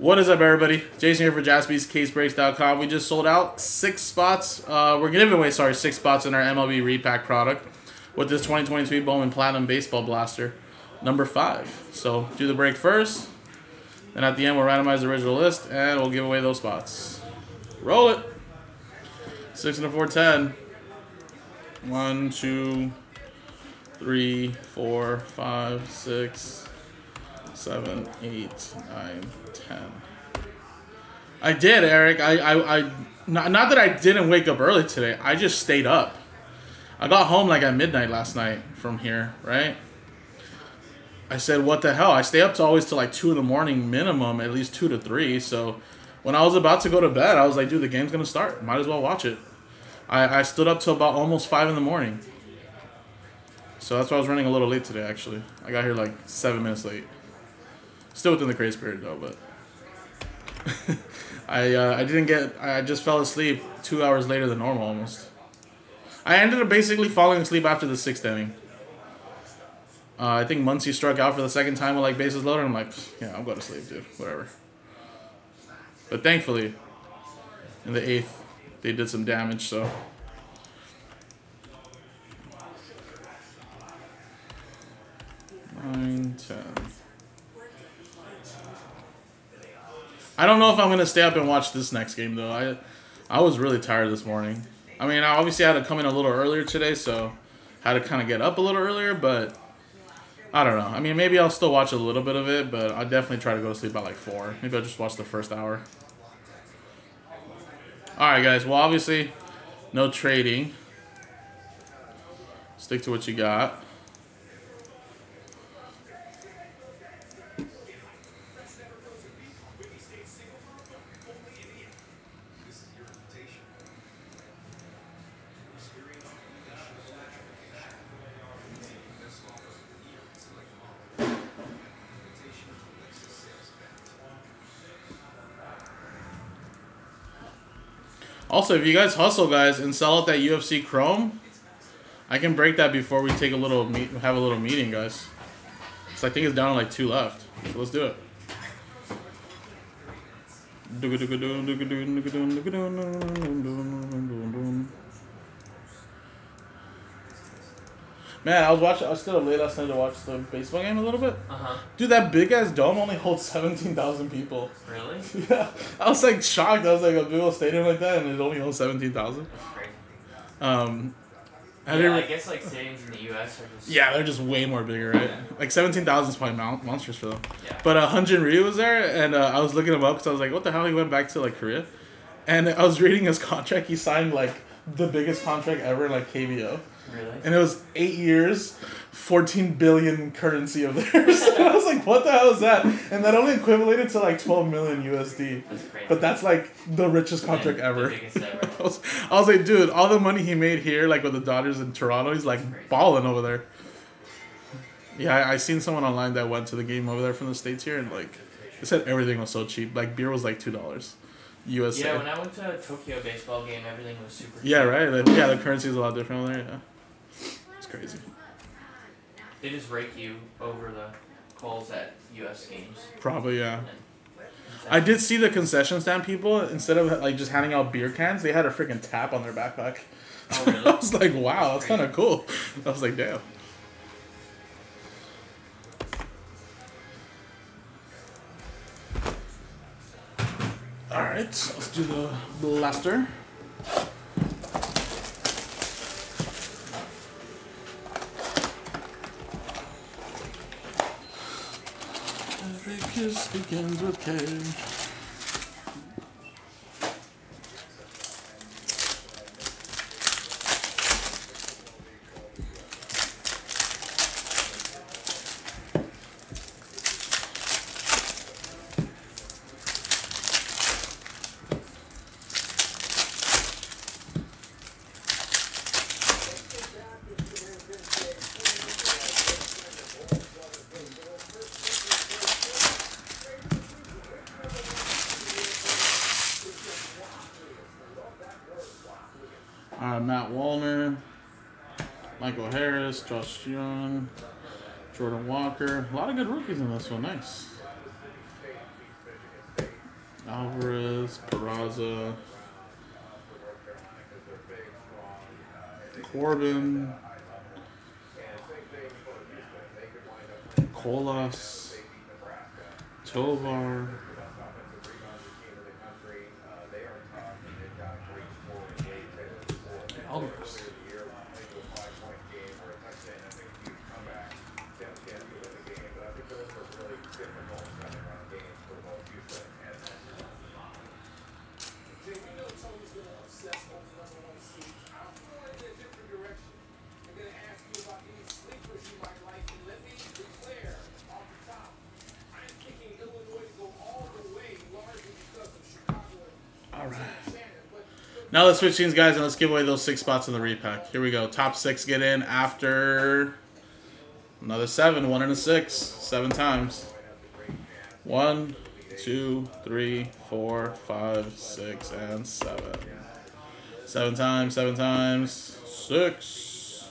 What is up, everybody? Jason here for JaspysCaseBreaks.com. We just sold out 6 spots. We're giving away, sorry, 6 spots in our MLB repack product with this 2023 Bowman Platinum Baseball Blaster, number 5. So do the break first, and at the end we'll randomize the original list and we'll give away those spots. Roll it. 6 and a 4, 10. 1, 2, 3, 4, 5, 6, 7, 8, 9, 10. I did, Eric. Not that I didn't wake up early today. I just stayed up. I got home like at midnight last night from here, right? I said, what the hell? I stay up to always till like 2 in the morning minimum, at least 2 to 3. So when I was about to go to bed, I was like, dude, the game's gonna start. Might as well watch it. I stood up till about almost 5 in the morning. So that's why I was running a little late today. Actually, I got here like 7 minutes late. Still within the grace period though, but I just fell asleep 2 hours later than normal almost. I ended up basically falling asleep after the 6th inning. I think Muncy struck out for the 2nd time with like bases loaded. I'm like, yeah, I'm going to sleep, dude. Whatever. But thankfully, in the 8th, they did some damage. So nine, 10. I don't know if I'm going to stay up and watch this next game, though. I was really tired this morning. I mean, I obviously had to come in a little earlier today, so I had to kind of get up a little earlier, but I don't know. I mean, maybe I'll still watch a little bit of it, but I'll definitely try to go to sleep by like 4. Maybe I'll just watch the first hour. All right, guys. Well, obviously, no trading. Stick to what you got. Also, if you guys hustle, guys, and sell out that UFC Chrome, I can break that before we take a little meeting, guys. So I think it's down to like 2 left. So let's do it. Man, I was still up late last night to watch the baseball game a little bit. Dude, that big ass dome only holds 17,000 people. Really? Yeah. I was like shocked. I was like, a big old stadium like that, and it only holds 17,000. That's crazy. Yeah, I guess like stadiums in the U.S. are just... Yeah, they're just way more bigger, right? Yeah. Like 17,000 is probably monstrous for them. Yeah. But Hunjin Ryu was there, and I was looking him up because I was like, what the hell? He went back to like Korea, and I was reading his contract. He signed like the biggest contract ever, like KBO. Really? And it was 8 years, 14 billion currency of theirs. And I was like, what the hell is that? And that only equivalated to like 12 million USD. That's crazy. But that's like the richest contract ever. ever. I was like, dude, all the money he made here, like with the Dodgers in Toronto, he's like balling over there. Yeah, I seen someone online that went to the game over there from the States here, and like, they said everything was so cheap. Like beer was like $2. USA. Yeah, when I went to a Tokyo baseball game, everything was super cheap. Yeah, right? Like, yeah, the currency is a lot different over there, yeah. Crazy. They just rake you over the calls at U.S. games. Probably, yeah. I did see the concession stand people, instead of like just handing out beer cans, they had a freaking tap on their backpack. Oh, really? I was like, wow, that's kind of cool. I was like, damn. All right, let's do the blaster. Kiss begins with K. Matt Wallner, Michael Harris, Josh Young, Jordan Walker. A lot of good rookies in this one. Nice. Alvarez, Peraza, Corbin, Colas, Tovar, Alvarez. Now let's switch teams, guys, and let's give away those 6 spots in the repack. Here we go. Top 6 get in after another 7. 1 and a 6. 7 times. 1, 2, 3, 4, 5, 6, and 7. 7 times, 7 times. 6.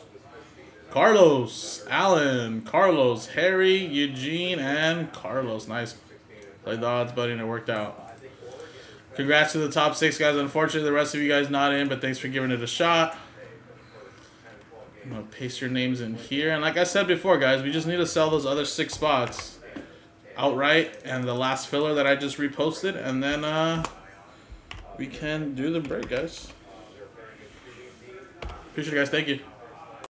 Carlos, Allen, Carlos, Harry, Eugene, and Carlos. Nice. Played the odds, buddy, and it worked out. Congrats to the top 6 guys. Unfortunately, the rest of you guys not in, but thanks for giving it a shot. I'm going to paste your names in here. And like I said before, guys, we just need to sell those other 6 spots outright and the last filler that I just reposted. And then we can do the break, guys. Appreciate it, guys. Thank you.